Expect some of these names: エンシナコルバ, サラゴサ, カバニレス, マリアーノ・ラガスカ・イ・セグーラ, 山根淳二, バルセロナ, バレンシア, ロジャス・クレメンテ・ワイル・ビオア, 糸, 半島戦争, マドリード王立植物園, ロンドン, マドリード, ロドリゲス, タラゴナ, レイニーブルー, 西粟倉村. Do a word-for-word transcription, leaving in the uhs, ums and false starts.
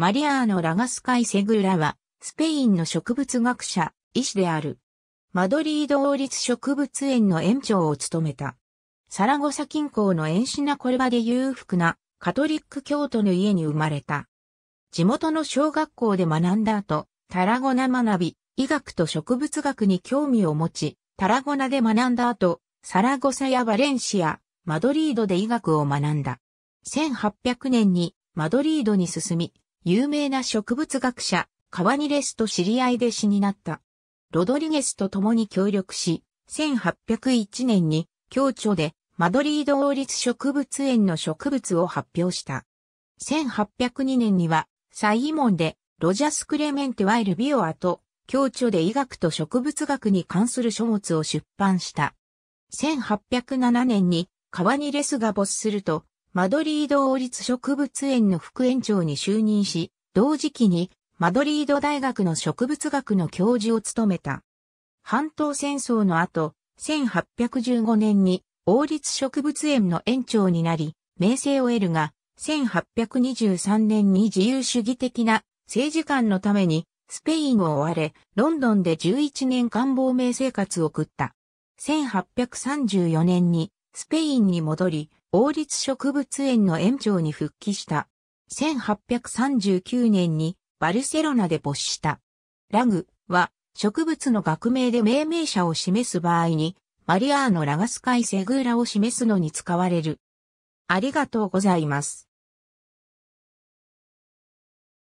マリアーノ・ラガスカイ・セグーラは、スペインの植物学者、医師である。マドリード王立植物園の園長を務めた。サラゴサ近郊のエンシナコルバで裕福なカトリック教徒の家に生まれた。地元の小学校で学んだ後、タラゴナ学び、医学と植物学に興味を持ち、タラゴナで学んだ後、サラゴサやバレンシア、マドリードで医学を学んだ。せんはっぴゃくねんにマドリードに進み、有名な植物学者、カバニレスと知り合い弟子になった。ロドリゲスと共に協力し、せんはっぴゃくいちねんに共著でマドリード王立植物園の植物を発表した。せんはっぴゃくにねんには、サイモンでロジャス・クレメンテ・ワイル・ビオアと共著で医学と植物学に関する書物を出版した。せんはっぴゃくななねんにカバニレスが没すると、マドリード王立植物園の副園長に就任し、同時期にマドリード大学の植物学の教授を務めた。半島戦争の後、せんはっぴゃくじゅうごねんに王立植物園の園長になり、名声を得るが、せんはっぴゃくにじゅうさんねんに自由主義的な政治観のためにスペインを追われ、ロンドンでじゅういちねんかん亡命生活を送った。せんはっぴゃくさんじゅうよねんにスペインに戻り、王立植物園の園長に復帰した。せんはっぴゃくさんじゅうきゅうねんにバルセロナで没した。ラグは植物の学名で命名者を示す場合にマリアーノ・ラガスカイ・セグーラを示すのに使われる。ありがとうございます。